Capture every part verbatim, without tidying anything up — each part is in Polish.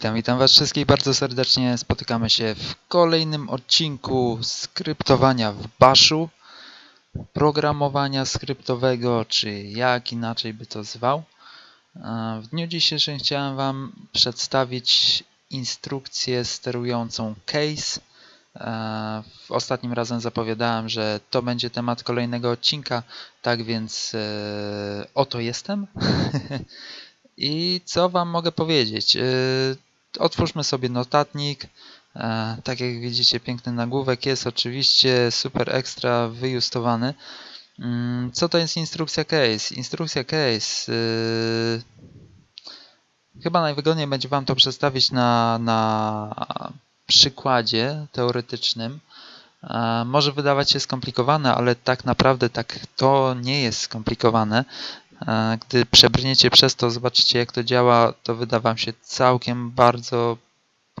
witam, witam was wszystkich bardzo serdecznie. Spotykamy się w kolejnym odcinku skryptowania w Bashu, programowania skryptowego, czy jak inaczej by to zwał. W dniu dzisiejszym chciałem wam przedstawić instrukcję sterującą CASE. Ostatnim razem zapowiadałem, że to będzie temat kolejnego odcinka, tak więc oto jestem. I co wam mogę powiedzieć? Otwórzmy sobie notatnik. Tak jak widzicie, piękny nagłówek jest oczywiście super ekstra wyjustowany. Co to jest instrukcja CASE? Instrukcja CASE. Chyba najwygodniej będzie wam to przedstawić na, na przykładzie teoretycznym. Może wydawać się skomplikowane, ale tak naprawdę tak to nie jest skomplikowane. Gdy przebrniecie przez to, zobaczycie jak to działa, to wyda wam się całkiem bardzo,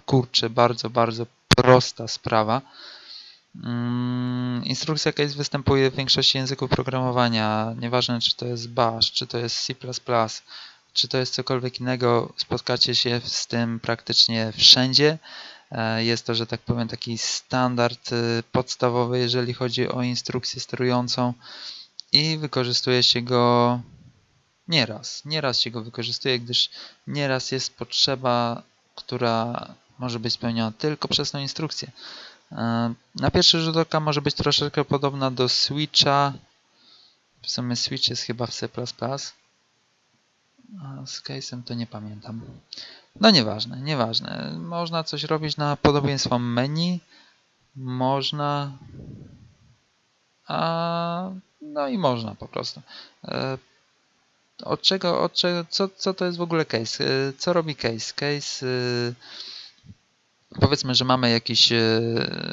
kurczę, bardzo, bardzo prosta sprawa. Instrukcja CASE występuje w większości języków programowania. Nieważne czy to jest Bash, czy to jest C plus plus, czy to jest cokolwiek innego, spotkacie się z tym praktycznie wszędzie. Jest to, że tak powiem, taki standard podstawowy, jeżeli chodzi o instrukcję sterującą. I wykorzystuje się go nieraz, nieraz się go wykorzystuje, gdyż nieraz jest potrzeba, która może być spełniona tylko przez tą instrukcję. Na pierwszy rzut oka może być troszeczkę podobna do switcha, w sumie switch jest chyba w C plus plus, a z case'em to nie pamiętam. No nieważne, nieważne, można coś robić na podobieństwo menu, można, a... no i można po prostu. Od czego, od czego, co, co to jest w ogóle CASE? Co robi CASE? CASE, powiedzmy, że mamy jakąś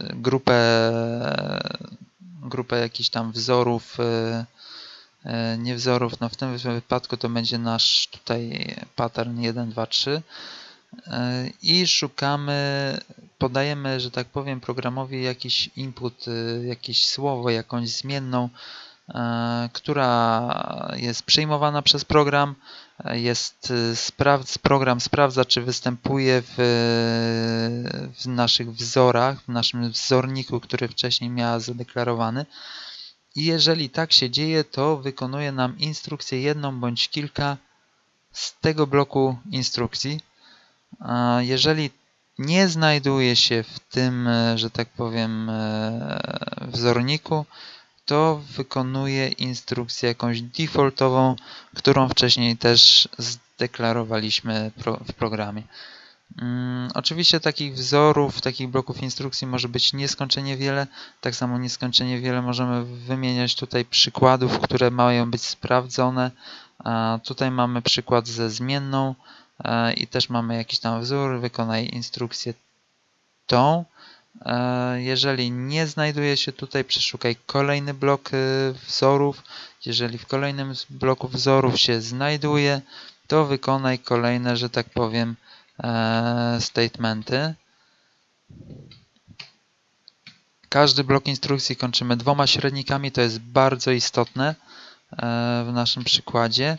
grupę, grupę jakichś tam wzorów, nie wzorów, no w tym wypadku to będzie nasz tutaj pattern jeden, dwa, trzy i szukamy, podajemy, że tak powiem, programowi jakiś input, jakieś słowo, jakąś zmienną, która jest przyjmowana przez program, jest sprawdz, program sprawdza, czy występuje w, w naszych wzorach, w naszym wzorniku, który wcześniej miała zadeklarowany. I jeżeli tak się dzieje, to wykonuje nam instrukcję jedną bądź kilka z tego bloku instrukcji. Jeżeli nie znajduje się w tym, że tak powiem, wzorniku, to wykonuje instrukcję jakąś defaultową, którą wcześniej też zdeklarowaliśmy w programie. Oczywiście takich wzorów, takich bloków instrukcji może być nieskończenie wiele. Tak samo nieskończenie wiele możemy wymieniać tutaj przykładów, które mają być sprawdzone. Tutaj mamy przykład ze zmienną i też mamy jakiś tam wzór, wykonaj instrukcję tą. Jeżeli nie znajduje się tutaj, przeszukaj kolejny blok wzorów. Jeżeli w kolejnym bloku wzorów się znajduje, to wykonaj kolejne, że tak powiem, statementy. Każdy blok instrukcji kończymy dwoma średnikami, to jest bardzo istotne w naszym przykładzie.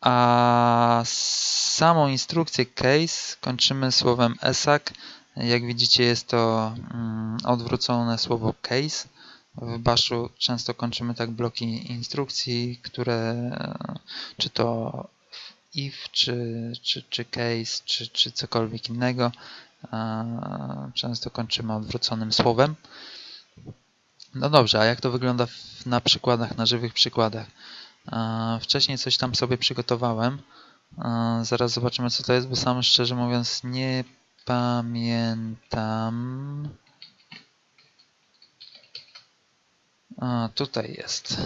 A samą instrukcję CASE kończymy słowem esac. Jak widzicie, jest to odwrócone słowo CASE. W Bashu często kończymy tak bloki instrukcji, które czy to if, czy, czy, czy case, czy, czy cokolwiek innego, często kończymy odwróconym słowem. No dobrze, a jak to wygląda na przykładach, na żywych przykładach? Wcześniej coś tam sobie przygotowałem. Zaraz zobaczymy co to jest, bo sam szczerze mówiąc nie pamiętam. A, tutaj jest.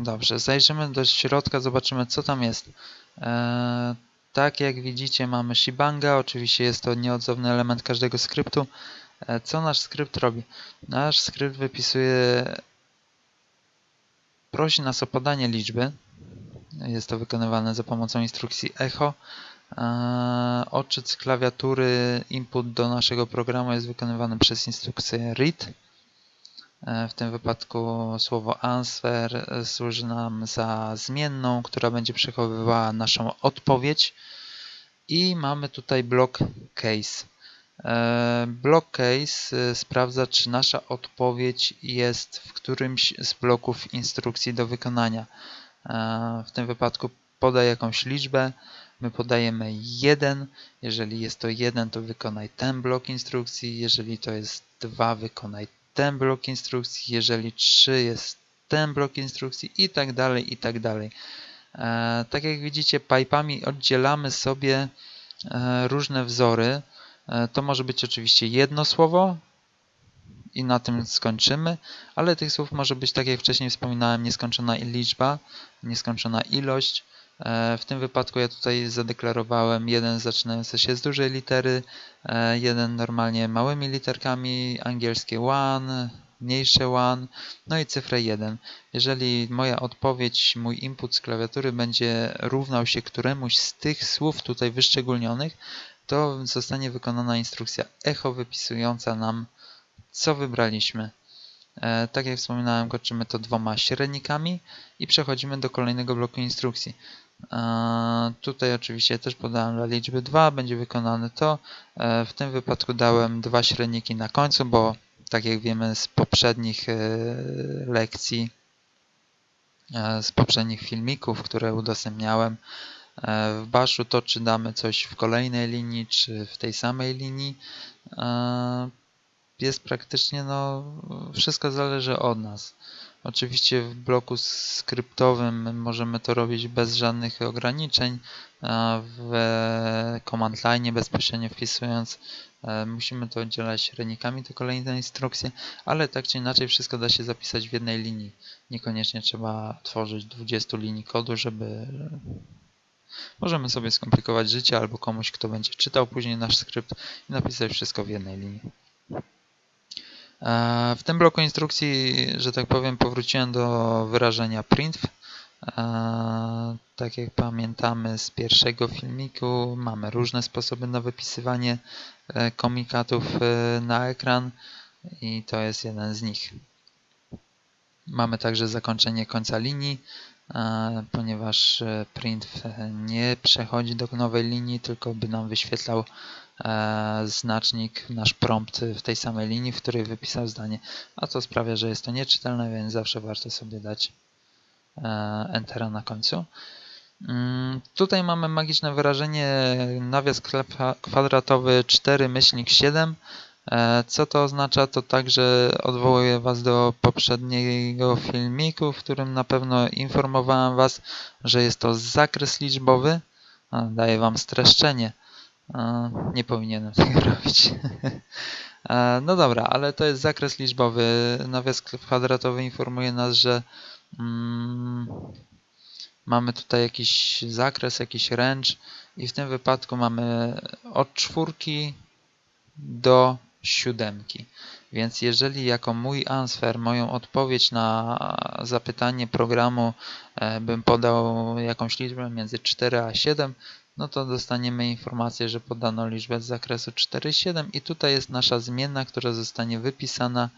Dobrze, zajrzymy do środka, zobaczymy co tam jest. E, tak jak widzicie mamy shebanga, oczywiście jest to nieodzowny element każdego skryptu. E, co nasz skrypt robi? Nasz skrypt wypisuje, prosi nas o podanie liczby. Jest to wykonywane za pomocą instrukcji echo. Odczyt z klawiatury, input do naszego programu jest wykonywany przez instrukcję read. W tym wypadku słowo answer służy nam za zmienną, która będzie przechowywała naszą odpowiedź. I mamy tutaj blok case. Block case sprawdza, czy nasza odpowiedź jest w którymś z bloków instrukcji do wykonania. W tym wypadku podaj jakąś liczbę. My podajemy jeden. Jeżeli jest to jeden, to wykonaj ten blok instrukcji. Jeżeli to jest dwa, wykonaj ten blok instrukcji. Jeżeli trzy, jest ten blok instrukcji i tak dalej, i tak dalej. Tak jak widzicie, pipe'ami oddzielamy sobie różne wzory. To może być oczywiście jedno słowo i na tym skończymy, ale tych słów może być, tak jak wcześniej wspominałem, nieskończona liczba, nieskończona ilość. W tym wypadku ja tutaj zadeklarowałem jeden zaczynający się z dużej litery, jeden normalnie małymi literkami, angielskie one, mniejsze one, no i cyfrę jeden. Jeżeli moja odpowiedź, mój input z klawiatury będzie równał się któremuś z tych słów tutaj wyszczególnionych, to zostanie wykonana instrukcja echo wypisująca nam, co wybraliśmy. E, tak jak wspominałem, kończymy to dwoma średnikami i przechodzimy do kolejnego bloku instrukcji. E, tutaj oczywiście też podałem dla liczby dwa, będzie wykonane to. E, w tym wypadku dałem dwa średniki na końcu, bo tak jak wiemy z poprzednich e, lekcji, e, z poprzednich filmików, które udostępniałem, w Bashu to czy damy coś w kolejnej linii, czy w tej samej linii, jest praktycznie, no, wszystko zależy od nas. Oczywiście w bloku skryptowym możemy to robić bez żadnych ograniczeń, w command line bezpośrednio wpisując musimy to oddzielać średnikami, to kolejne instrukcje, ale tak czy inaczej wszystko da się zapisać w jednej linii. Niekoniecznie trzeba tworzyć dwudziestu linii kodu, żeby... Możemy sobie skomplikować życie albo komuś, kto będzie czytał później nasz skrypt i napisać wszystko w jednej linii. W tym bloku instrukcji, że tak powiem, powróciłem do wyrażenia printf. Tak jak pamiętamy z pierwszego filmiku, mamy różne sposoby na wypisywanie komunikatów na ekran i to jest jeden z nich. Mamy także zakończenie końca linii, ponieważ printf nie przechodzi do nowej linii, tylko by nam wyświetlał znacznik, nasz prompt w tej samej linii, w której wypisał zdanie, a to sprawia, że jest to nieczytelne, więc zawsze warto sobie dać entera na końcu. Tutaj mamy magiczne wyrażenie nawias kwadratowy cztery myślnik siedem. Co to oznacza? To także odwołuję Was do poprzedniego filmiku, w którym na pewno informowałem Was, że jest to zakres liczbowy. Daję Wam streszczenie. Nie powinienem tego robić. No dobra, ale to jest zakres liczbowy. Nawias kwadratowy informuje nas, że mm, mamy tutaj jakiś zakres, jakiś range i w tym wypadku mamy od czwórki do siódemki. Więc jeżeli jako mój answer, moją odpowiedź na zapytanie programu bym podał jakąś liczbę między cztery a siedem, no to dostaniemy informację, że podano liczbę z zakresu cztery, siedem i tutaj jest nasza zmienna, która zostanie wypisana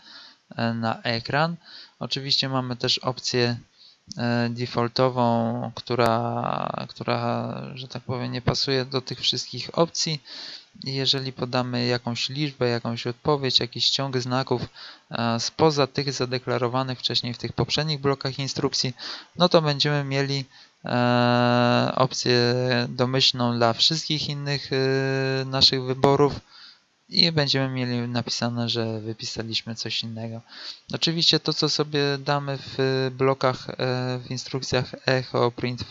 na ekran. Oczywiście mamy też opcję defaultową, która, która, że tak powiem, nie pasuje do tych wszystkich opcji. Jeżeli podamy jakąś liczbę, jakąś odpowiedź, jakiś ciąg znaków spoza tych zadeklarowanych wcześniej w tych poprzednich blokach instrukcji, no to będziemy mieli opcję domyślną dla wszystkich innych naszych wyborów i będziemy mieli napisane, że wypisaliśmy coś innego. Oczywiście to, co sobie damy w blokach, w instrukcjach echo, print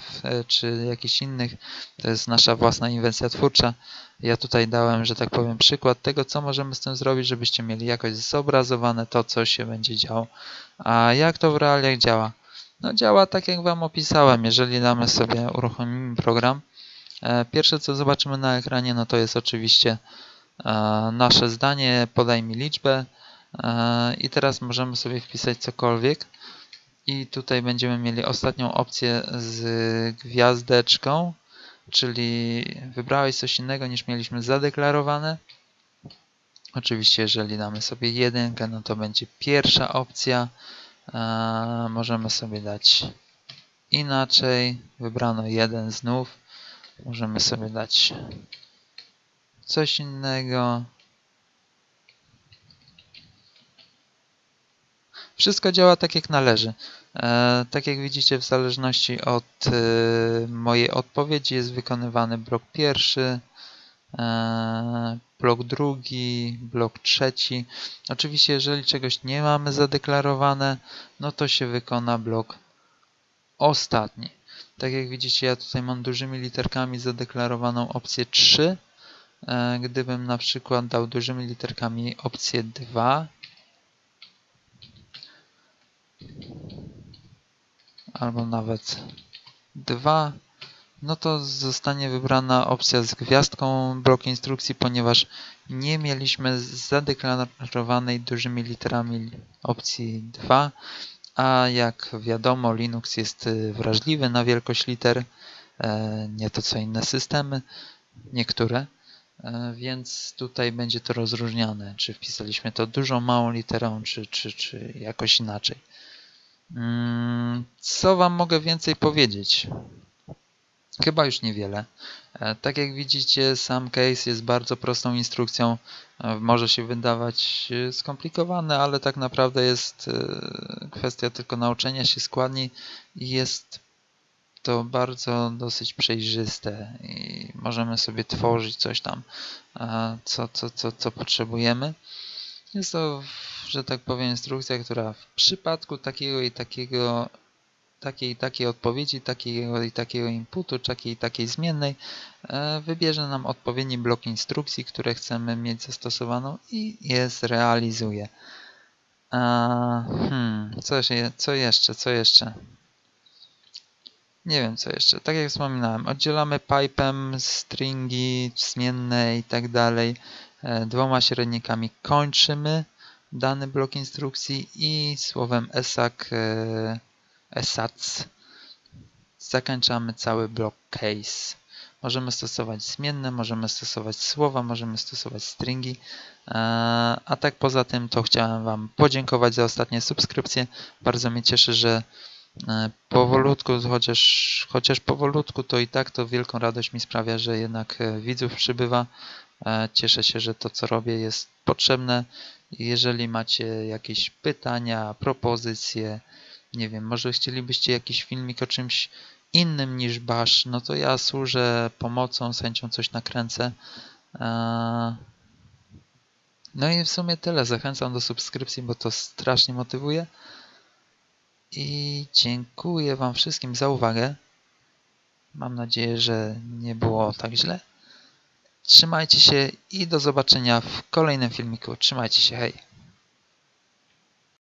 czy jakichś innych, to jest nasza własna inwencja twórcza. Ja tutaj dałem, że tak powiem, przykład tego, co możemy z tym zrobić, żebyście mieli jakoś zobrazowane to, co się będzie działo. A jak to w realiach działa? No działa tak, jak Wam opisałem. Jeżeli damy sobie, uruchomimy program, pierwsze, co zobaczymy na ekranie, no to jest oczywiście nasze zdanie, podaj mi liczbę i teraz możemy sobie wpisać cokolwiek i tutaj będziemy mieli ostatnią opcję z gwiazdeczką, czyli wybrałeś coś innego niż mieliśmy zadeklarowane. Oczywiście jeżeli damy sobie jedynkę, no to będzie pierwsza opcja, możemy sobie dać inaczej, wybrano jeden znów. Możemy sobie dać coś innego. Wszystko działa tak jak należy. E, tak jak widzicie, w zależności od e, mojej odpowiedzi jest wykonywany blok pierwszy, e, blok drugi, blok trzeci. Oczywiście, jeżeli czegoś nie mamy zadeklarowane, no to się wykona blok ostatni. Tak jak widzicie, ja tutaj mam dużymi literkami zadeklarowaną opcję trzy. E, gdybym na przykład dał dużymi literkami opcję dwa, albo nawet dwa, no to zostanie wybrana opcja z gwiazdką blok instrukcji, ponieważ nie mieliśmy zadeklarowanej dużymi literami opcji dwa, a jak wiadomo, Linux jest wrażliwy na wielkość liter, nie to co inne systemy, niektóre, więc tutaj będzie to rozróżniane, czy wpisaliśmy to dużą, małą literą, czy, czy, czy jakoś inaczej. Co wam mogę więcej powiedzieć? Chyba już niewiele. Tak jak widzicie, sam case jest bardzo prostą instrukcją. Może się wydawać skomplikowane, ale tak naprawdę jest kwestia tylko nauczenia się składni i jest to bardzo dosyć przejrzyste i możemy sobie tworzyć coś tam, co, co, co, co potrzebujemy. Jest to, że tak powiem, instrukcja, która w przypadku takiego i takiego, takiej i takiej odpowiedzi, takiego i takiego inputu, takiej i takiej zmiennej wybierze nam odpowiedni blok instrukcji, które chcemy mieć zastosowaną i je zrealizuje. A, hmm, co, się, co jeszcze, co jeszcze? Nie wiem co jeszcze. Tak jak wspominałem, oddzielamy pipe'em stringi, zmienne i tak dalej. Dwoma średnikami kończymy dany blok instrukcji i słowem esac, esac zakończamy cały blok case. Możemy stosować zmienne, możemy stosować słowa, możemy stosować stringi. A tak poza tym to chciałem wam podziękować za ostatnie subskrypcje. Bardzo mnie cieszy, że powolutku, chociaż, chociaż powolutku, to i tak to wielką radość mi sprawia, że jednak widzów przybywa. Cieszę się, że to co robię jest potrzebne. Jeżeli macie jakieś pytania, propozycje, nie wiem, może chcielibyście jakiś filmik o czymś innym niż Bash, no to ja służę pomocą, z chęcią coś nakręcę. No i w sumie tyle. Zachęcam do subskrypcji, bo to strasznie motywuje. I dziękuję wam wszystkim za uwagę. Mam nadzieję, że nie było tak źle. Trzymajcie się i do zobaczenia w kolejnym filmiku. Trzymajcie się, hej!